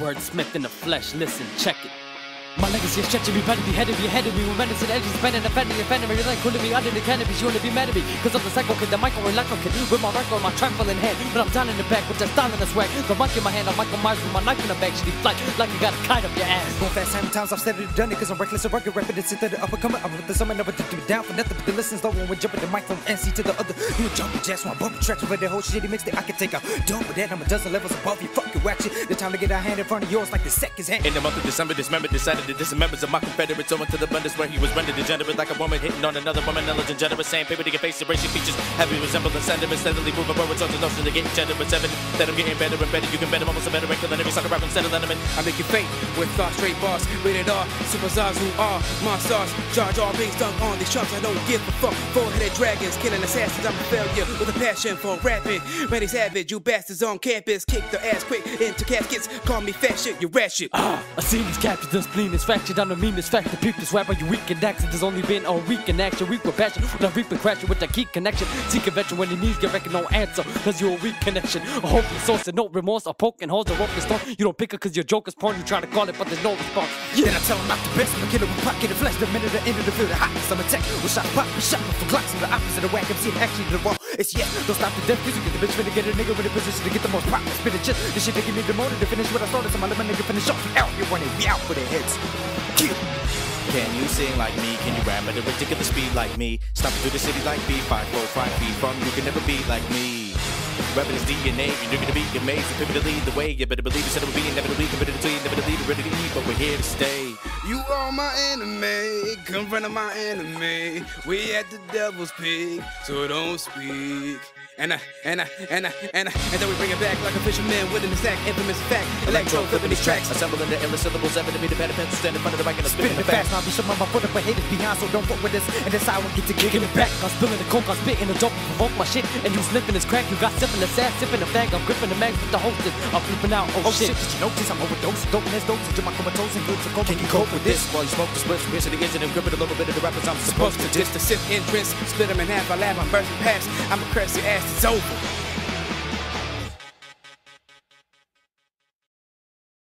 Word smacked in the flesh, listen, check it. My legacy is stretching, we better be headed, we headed. We will manage it, energy's spent in a family, you're like cool to be under the canopy, you wanna be mad at me. Cause I'm the psycho kid, the Michael Electro kid, with my record, my trifle in hand. But I'm down in the back, with that style and the swag. The mic in my hand, I'm Michael Myers with my knife in the back. She be fly, like you got a kite up your ass. Going fast, 7 times, I've steadily done it. Cause I'm reckless, I'm working rapid, it's instead of up and coming. I'm with the summer, never took me down for nothing. But the listens low, when we jump at the mic from NC to the other. You jump with jazz, when I bump tracks, with that whole shitty mix that I can take out. Done with that, I'm a dozen levels above you, fucking whack shit. The time to get our hand in front of yours, like the second's hand. In the month of December, this member decided to dismembers of my Confederates over to the blunders where he was rendered degenerate like a woman hitting on another woman, elegant, generous, same paper to get face, erasing features, heavy resemblance, sentiments, steadily moving forward, on the notion to get generous, evident that I'm getting better and better, you can bet I'm almost a better and killing every sucker rap instead of element. I make you faint with thoughts, straight bars, rated R, superstars who are my stars, charge all being stung on these chumps, I don't give a fuck, four-headed dragons, killing assassins, I'm a failure with a passion for rapping, ready savage, you bastards on campus, kick the ass quick into caskets, call me fat shit, you rat shit. I seen these captures, the spleen is fractured. I'm the meanest fact, the peep this rapper, you weak in accent. There's only been a week in action, weak with passion. Now reap and crash it with that key connection. Seek convention when your knees get reckoned, no answer. Cause you're a weak connection. A hopeless source and no remorse. A poke and hold a rope and storm. You don't pick it cause your joker's porn. You try to call it but there's no response. Yeah. Then I tell him not the best. I'm a killer with pocket and flesh. The minute I enter the field, the hotness I'm attacked. We'll shot pop, we shot for clocks. I'm the opposite of whack. I'm seeing action to the wall. It's yes, don't stop the death cause you get the bitch finna get a nigga with a position to get the most pop. Spit a chip. This shit they give me the motive to finish what I started. So my little nigga finish off. Out, you're running, we out for the hits. Can you sing like me? Can you rap at a ridiculous speed like me? Stop through the city like me. 5 4 5 feet from you can never be like me. Rapping is DNA, you're gonna be amazed. You pivot to lead the way, you better believe it. Said it would be inevitably committed to you, never to leave, ready to eat, but we're here to stay. You are my enemy, confront my enemy. We at the devil's peak, so don't speak. And then we bring it back like a fisherman within the sack. Infamous fact, electro flipping these tracks. Assembling the endless syllables, ever to be the better pencil. Stand in front of the mic and I'm spitting the facts. I'll be shut my foot up for haters behind, so don't fuck with this. And that's how I get to kicking it back. I'm spilling the coke, I'm spitting the dope, provoke my shit. And you slipping this crack, you got syphilis, ass, sipping the fag. I'm gripping the mags with the hostess. I'm flipping out, oh shit. Did you notice I'm overdosed? Dopeness, doses, do my comatose and goods. Can you cope with this? While you smoke the spliffs, piercing the engine and gripping a little bit of the rappers I'm supposed to diss. The sip entrance, split them in half, I laugh, I'm bursting past. I'm a crazy ass. It's over.